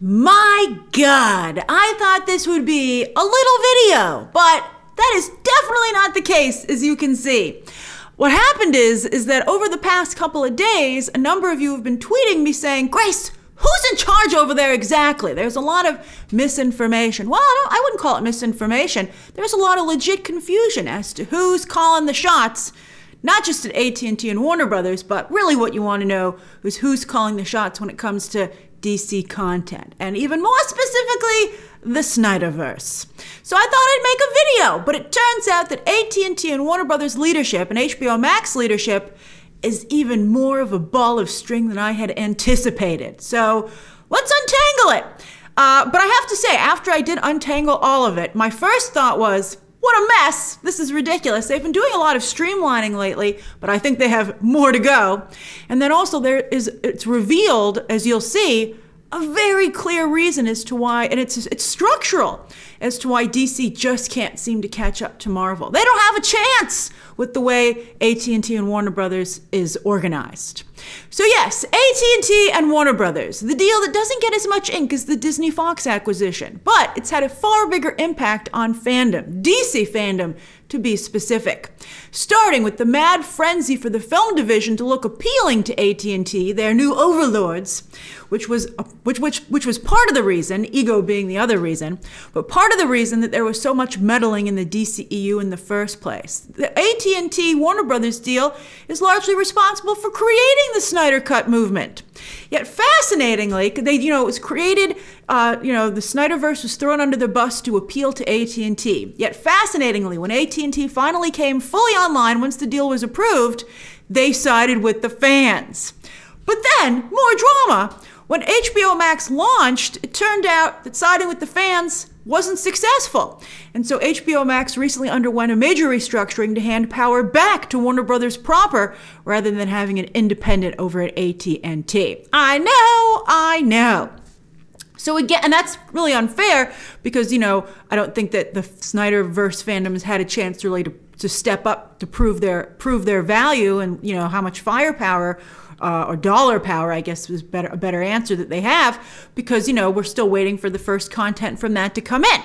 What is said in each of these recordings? My God, I thought this would be a little video, but that is definitely not the case, as you can see. What happened is that over the past couple of days, a number of you have been tweeting me saying, Grace, who's in charge over there exactly? There's a lot of misinformation. Well, I wouldn't call it misinformation. There's a lot of legit confusion as to who's calling the shots, not just at AT&T and Warner Brothers, but really what you want to know is who's calling the shots when it comes to DC content, and even more specifically, the Snyderverse. So I thought I'd make a video, but it turns out that AT&T and Warner Brothers leadership and HBO Max leadership is even more of a ball of string than I had anticipated. So let's untangle it. But I have to say, after I did untangle all of it, my first thought was, what a mess. This is ridiculous. They've been doing a lot of streamlining lately, but I think they have more to go. And then also it's revealed, as you'll see, a very clear reason as to why, and it's structural, as to why DC just can't seem to catch up to Marvel. They don't have a chance with the way AT&T and Warner Brothers is organized. So yes, AT&T and Warner Brothers, the deal that doesn't get as much ink as the Disney Fox acquisition, but it's had a far bigger impact on fandom, DC fandom to be specific. Starting with the mad frenzy for the film division to look appealing to AT&T, their new overlords, which was part of the reason, ego being the other reason, but part of the reason that there was so much meddling in the DCEU in the first place. The AT&T Warner Brothers deal is largely responsible for creating the Snyder Cut movement. Yet fascinatingly, the Snyderverse was thrown under the bus to appeal to AT&T. Yet fascinatingly, when AT&T finally came fully online once the deal was approved, they sided with the fans. But then, more drama. When HBO Max launched, it turned out that siding with the fans wasn't successful. And so HBO Max recently underwent a major restructuring to hand power back to Warner Brothers proper rather than having an independent over at AT&T. I know. So again, and that's really unfair because, I don't think that the Snyderverse fandoms had a chance really to step up to prove their value and, how much firepower or dollar power, I guess, was a better answer that they have because, we're still waiting for the first content from that to come in.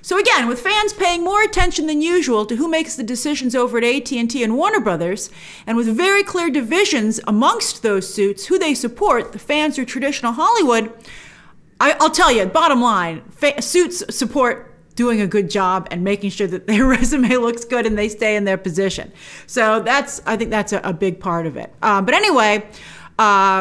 So again, with fans paying more attention than usual to who makes the decisions over at AT&T and Warner Brothers, and with very clear divisions amongst those suits, who they support, the fans or traditional Hollywood, I'll tell you, bottom line, suits support doing a good job and making sure that their resume looks good and they stay in their position. So I think that's a big part of it. But anyway, although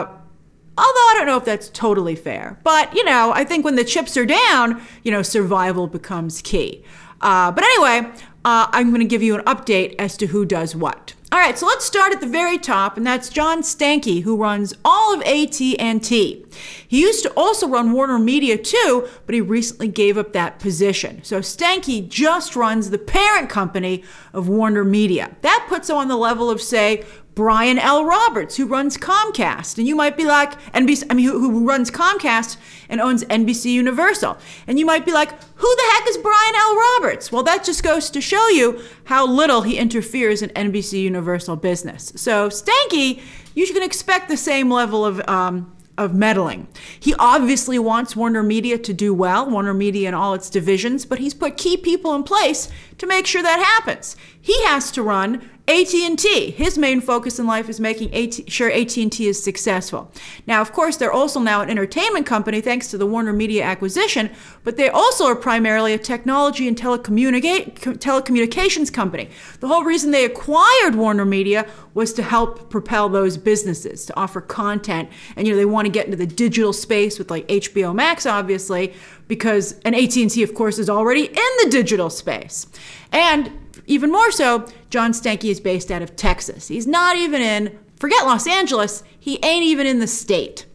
I don't know if that's totally fair, but I think when the chips are down, survival becomes key. But anyway, I'm going to give you an update as to who does what. All right, so let's start at the very top, and that's John Stankey, who runs all of AT&T. He used to also run WarnerMedia too, but he recently gave up that position. So Stankey just runs the parent company of WarnerMedia. That puts him on the level of, say, Brian L. Roberts, who runs Comcast, and you might be like, who runs Comcast and owns NBC Universal. And you might be like, who the heck is Brian L. Roberts? Well, that just goes to show you how little he interferes in NBC Universal business. So Stankey, you can expect the same level of meddling. He obviously wants WarnerMedia to do well, WarnerMedia and all its divisions, but he's put key people in place to make sure that happens. He has to run AT&T. His main focus in life is making sure AT&T is successful. Now, of course, they're also now an entertainment company thanks to the WarnerMedia acquisition, but they also are primarily a technology and telecommunications company. The whole reason they acquired WarnerMedia was to help propel those businesses, to offer content, and they want to get into the digital space with like HBO Max, obviously, because AT&T, of course, is already in the digital space. And even more so, John Stankey is based out of Texas. He's not even in, forget Los Angeles, he ain't even in the state.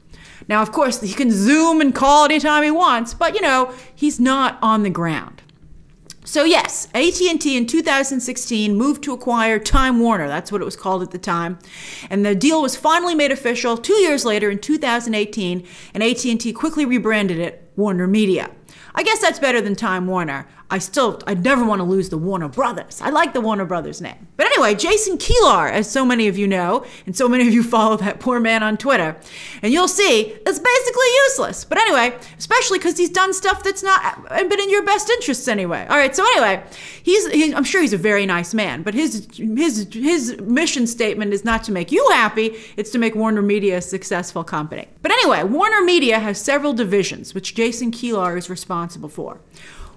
Now, of course, he can Zoom and call anytime he wants, but he's not on the ground. So yes, AT&T in 2016 moved to acquire Time Warner, that's what it was called at the time, and the deal was finally made official 2 years later in 2018, and AT&T quickly rebranded it WarnerMedia. I guess that's better than Time Warner. I'd never want to lose the Warner Brothers. I like the Warner Brothers name. But anyway, Jason Kilar, as so many of you know, and so many of you follow that poor man on Twitter, and you'll see, it's basically useless. But anyway, especially because he's done stuff that's not been in your best interests anyway. All right, so anyway, I'm sure he's a very nice man, but his mission statement is not to make you happy, it's to make WarnerMedia a successful company. But anyway, WarnerMedia has several divisions, which Jason Kilar is responsible for.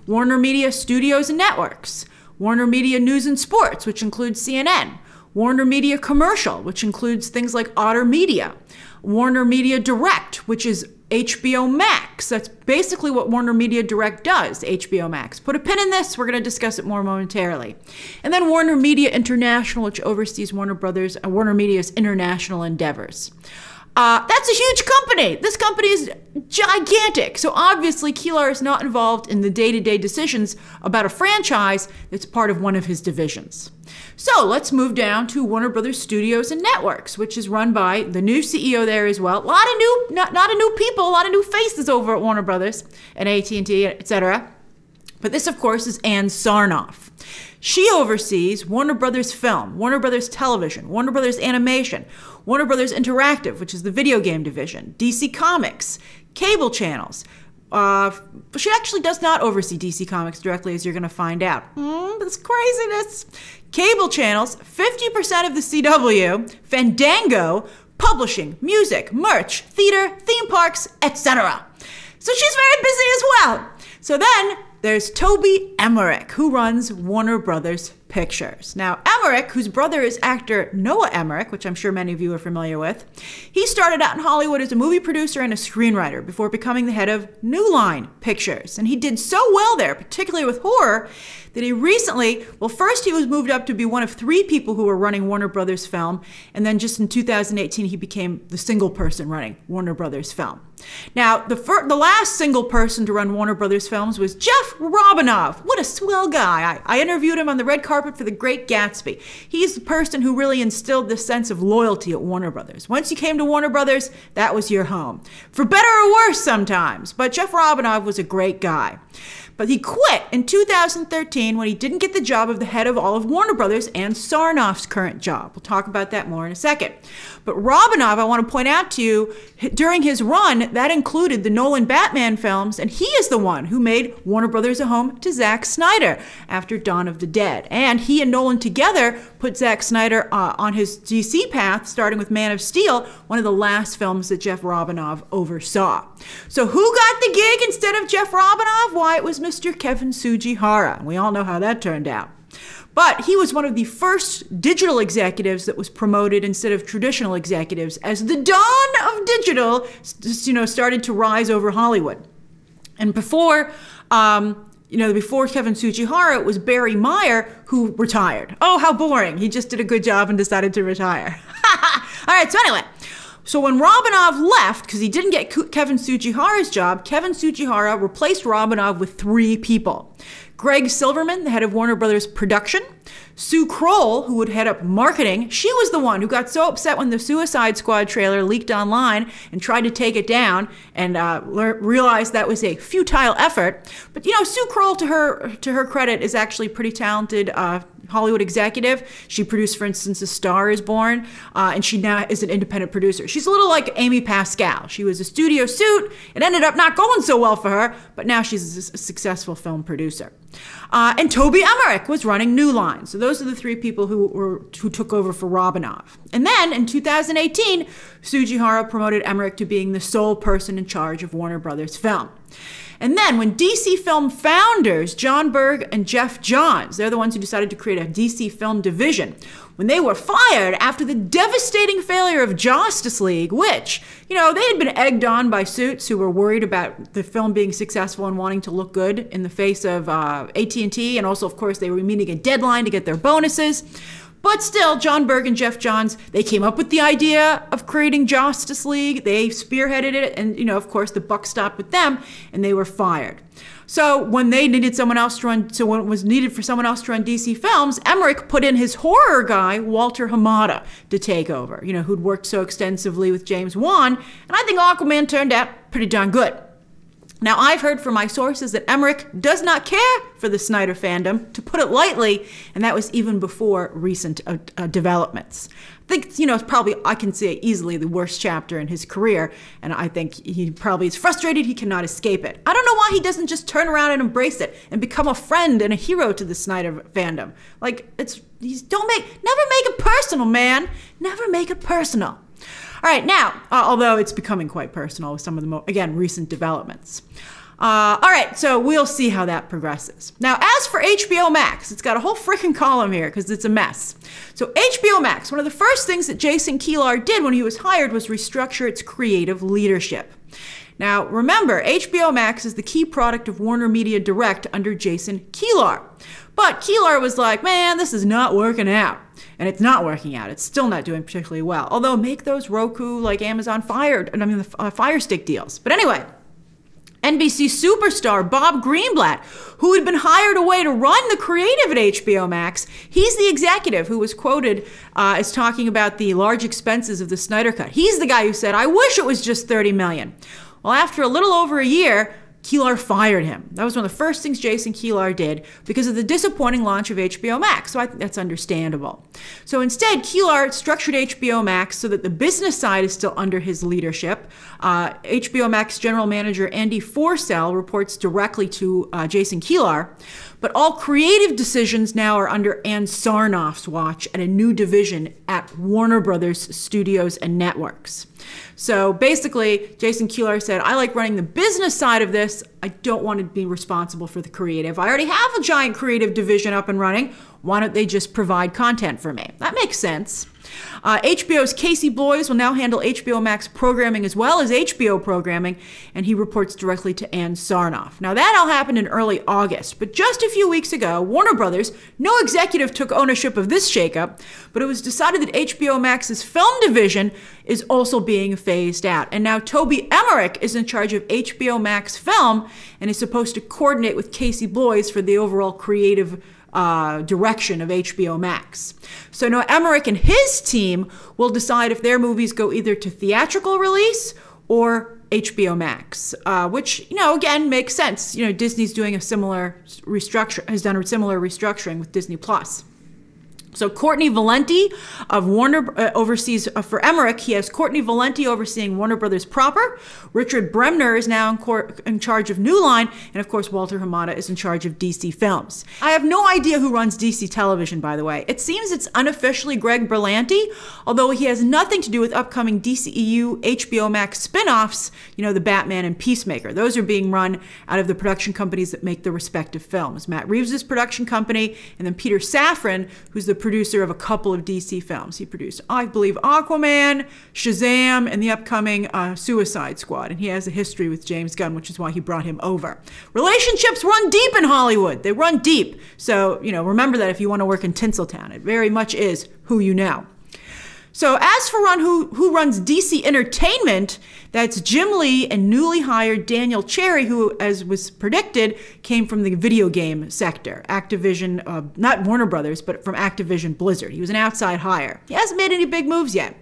WarnerMedia Studios and Networks, WarnerMedia News and Sports, which includes CNN, WarnerMedia Commercial, which includes things like Otter Media, WarnerMedia Direct, which is HBO Max. That's basically what WarnerMedia Direct does, HBO Max. Put a pin in this, we're going to discuss it more momentarily. And then WarnerMedia International, which oversees WarnerMedia's international endeavors. That's a huge company. This company is gigantic. So obviously Kilar is not involved in the day-to-day decisions about a franchise that's part of one of his divisions. So let's move down to Warner Brothers Studios and Networks, which is run by the new CEO there as well. A lot of not new people, a lot of new faces over at Warner Brothers and AT&T, etc. But this, of course, is Ann Sarnoff. She oversees Warner Brothers Film, Warner Brothers Television, Warner Brothers Animation, Warner Brothers Interactive, which is the video game division, DC Comics, cable channels. She actually does not oversee DC Comics directly, as you're going to find out. That's craziness. Cable channels, 50% of the CW, Fandango, publishing, music, merch, theater, theme parks, etc. So she's very busy as well. So then there's Toby Emmerich, who runs Warner Brothers Pictures. Now, Emmerich, whose brother is actor Noah Emmerich, which I'm sure many of you are familiar with, he started out in Hollywood as a movie producer and a screenwriter before becoming the head of New Line Pictures. And he did so well there, particularly with horror, that he recently, well, first he was moved up to be one of 3 people who were running Warner Brothers Film, and then just in 2018, he became the single person running Warner Brothers Film. Now, the last single person to run Warner Brothers Films was Jeff Robinov. What a swell guy. I interviewed him on the red carpet for The Great Gatsby. He's the person who really instilled this sense of loyalty at Warner Brothers. Once you came to Warner Brothers, that was your home. For better or worse sometimes, but Jeff Robinov was a great guy. But he quit in 2013 when he didn't get the job of the head of all of Warner Brothers and Sarnoff's current job. We'll talk about that more in a second. But Robinov, I want to point out to you, during his run, that included the Nolan Batman films, and he is the one who made Warner Brothers a home to Zack Snyder after Dawn of the Dead. And he and Nolan together put Zack Snyder on his DC path, starting with Man of Steel, one of the last films that Jeff Robinov oversaw. So who got the gig instead of Jeff Robinov? Why, it was Mr. Kevin Tsujihara. We all know how that turned out. But he was one of the first digital executives that was promoted instead of traditional executives as the dawn of digital, started to rise over Hollywood. And before, before Kevin Tsujihara, it was Barry Meyer who retired. Oh, how boring. He just did a good job and decided to retire. All right, so anyway. So when Robinov left, because he didn't get Kevin Tsujihara's job, Kevin Tsujihara replaced Robinov with 3 people. Greg Silverman, the head of Warner Brothers Production, Sue Kroll, who would head up marketing. She was the one who got so upset when the Suicide Squad trailer leaked online and tried to take it down and realized that was a futile effort. But Sue Kroll, to her credit, is actually pretty talented Hollywood executive. She produced, for instance, A Star Is Born, and she now is an independent producer. She's a little like Amy Pascal. She was a studio suit. It ended up not going so well for her, but now she's a successful film producer. And Toby Emmerich was running New Line. So those are the 3 people who took over for Robinov. And then in 2018, Tsujihara promoted Emmerich to being the sole person in charge of Warner Brothers Film. And then when DC Film founders, John Berg and Jeff Johns, they're the ones who decided to create a DC Film division, when they were fired after the devastating failure of Justice League, which, they had been egged on by suits who were worried about the film being successful and wanting to look good in the face of AT&T, and also, of course, they were meeting a deadline to get their bonuses. But still, John Berg and Jeff Johns, they came up with the idea of creating Justice League. They spearheaded it, and, of course, the buck stopped with them, and they were fired. So when they needed someone else to run, so when it was needed for someone else to run DC Films, Emmerich put in his horror guy, Walter Hamada, to take over, who'd worked so extensively with James Wan, and I think Aquaman turned out pretty darn good. Now, I've heard from my sources that Emmerich does not care for the Snyder fandom, to put it lightly, and that was even before recent developments. I think, it's probably, I can say easily, the worst chapter in his career, and I think he probably is frustrated he cannot escape it. I don't know why he doesn't just turn around and embrace it and become a friend and a hero to the Snyder fandom. Like, never make it personal, man. Never make it personal. All right, now, although it's becoming quite personal with some of the, recent developments. All right, so we'll see how that progresses. Now, as for HBO Max, it's got a whole freaking column here because it's a mess. So HBO Max, one of the first things that Jason Kilar did when he was hired was restructure its creative leadership. Now, remember, HBO Max is the key product of WarnerMedia Direct under Jason Kilar. But Kilar was like, man, this is not working out. And it's not working out. It's still not doing particularly well. Although, make those Roku, like Amazon Fire Stick deals. But anyway, NBC superstar Bob Greenblatt, who had been hired away to run the creative at HBO Max, he's the executive who was quoted as talking about the large expenses of the Snyder Cut. He's the guy who said, I wish it was just $30 million. Well, after a little over a year, Kilar fired him. That was one of the first things Jason Kilar did because of the disappointing launch of HBO Max, so I think that's understandable. So instead, Kilar structured HBO Max so that the business side is still under his leadership. HBO Max general manager Andy Forsell reports directly to Jason Kilar, but all creative decisions now are under Ann Sarnoff's watch and a new division at Warner Bros. Studios and Networks. So basically, Jason Kilar said, I like running the business side of this. I don't want to be responsible for the creative. I already have a giant creative division up and running. Why don't they just provide content for me? That makes sense. HBO's Casey Bloys will now handle HBO Max programming as well as HBO programming, and he reports directly to Ann Sarnoff. Now, that all happened in early August, but just a few weeks ago, Warner Brothers, no executive took ownership of this shakeup, but it was decided that HBO Max's film division is also being phased out. And now Toby Emmerich is in charge of HBO Max film and is supposed to coordinate with Casey Bloys for the overall creative direction of HBO Max. So now Emmerich and his team will decide if their movies go either to theatrical release or HBO Max, which, again, makes sense. Disney's doing a similar restructure, has done a similar restructuring with Disney Plus. So Courtney Valenti of Warner oversees, for Emmerich, he has Courtney Valenti overseeing Warner Brothers proper. Richard Bremner is now in charge of New Line. And of course, Walter Hamada is in charge of DC Films. I have no idea who runs DC Television, by the way. It seems it's unofficially Greg Berlanti, although he has nothing to do with upcoming DCEU, HBO Max spin-offs, the Batman and Peacemaker. Those are being run out of the production companies that make the respective films. Matt Reeves' production company, and then Peter Safran, who's the producer of a couple of DC films. He produced, I believe, Aquaman, Shazam, and the upcoming Suicide Squad. And he has a history with James Gunn, which is why he brought him over. Relationships run deep in Hollywood. They run deep. So, remember that if you want to work in Tinseltown. It very much is who you know. So as for who runs DC Entertainment, that's Jim Lee and newly hired Daniel Cherry, who, as was predicted, came from the video game sector. Activision, not Warner Brothers, but from Activision Blizzard. He was an outside hire. He hasn't made any big moves yet.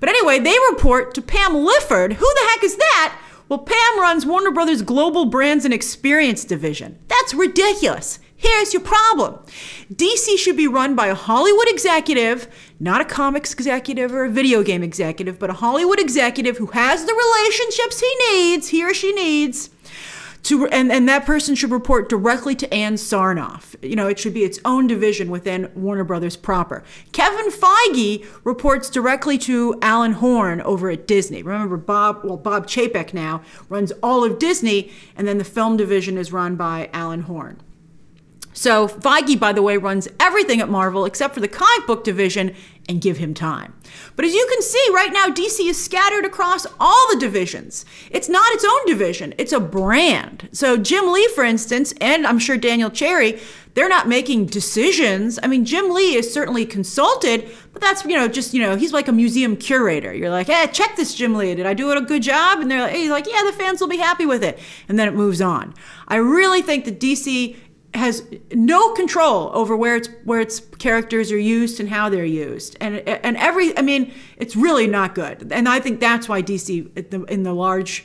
But anyway, they report to Pam Lifford. Who the heck is that? Well, Pam runs Warner Brothers Global Brands and Experience division. That's ridiculous. Here's your problem. DC should be run by a Hollywood executive, not a comics executive or a video game executive, but a Hollywood executive who has the relationships he or she needs. And that person should report directly to Ann Sarnoff. It should be its own division within Warner Brothers proper. Kevin Feige reports directly to Alan Horn over at Disney. Remember, Bob Chapek now runs all of Disney, and then the film division is run by Alan Horn. So Feige, by the way, runs everything at Marvel except for the comic book division, and give him time. But as you can see, right now DC is scattered across all the divisions. It's not its own division, it's a brand. So Jim Lee, for instance, and I'm sure Daniel Cherry, they're not making decisions. I mean, Jim Lee is certainly consulted, but that's, he's like a museum curator. You're like, hey, check this, Jim Lee, did I do a good job? And they're like, hey, he's like, yeah, the fans will be happy with it. And then it moves on. I really think that DC has no control over where its characters are used and how they're used, and it's really not good. And I think that's why DC in the large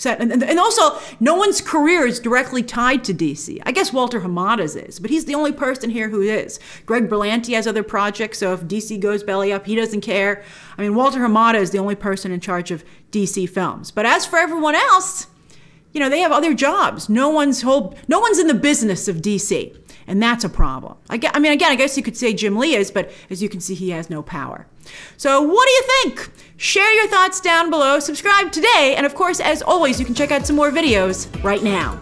set. And also, no one's career is directly tied to DC. I guess Walter Hamada's is, but he's the only person here who is. Greg Berlanti has other projects, so if DC goes belly up, he doesn't care. I mean, Walter Hamada is the only person in charge of DC Films. But as for everyone else, you know, they have other jobs. No one's in the business of DC, and that's a problem. I mean, again, I guess you could say Jim Lee is, but as you can see, he has no power. So what do you think? Share your thoughts down below, subscribe today, and of course, as always, you can check out some more videos right now.